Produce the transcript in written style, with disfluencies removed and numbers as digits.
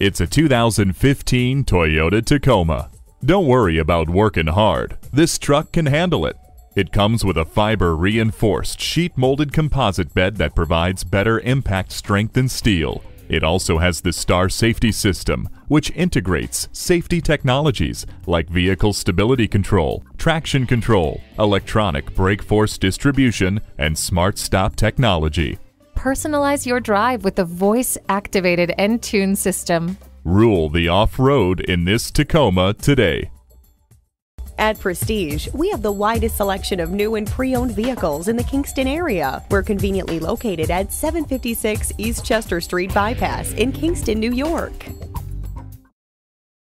It's a 2015 Toyota Tacoma. Don't worry about working hard. This truck can handle it. It comes with a fiber-reinforced, sheet-molded composite bed that provides better impact strength than steel. It also has the Star Safety System, which integrates safety technologies like vehicle stability control, traction control, electronic brake force distribution, and smart stop technology. Personalize your drive with the voice-activated Entune system. Rule the off-road in this Tacoma today. At Prestige, we have the widest selection of new and pre-owned vehicles in the Kingston area. We're conveniently located at 756 East Chester Street Bypass in Kingston, New York.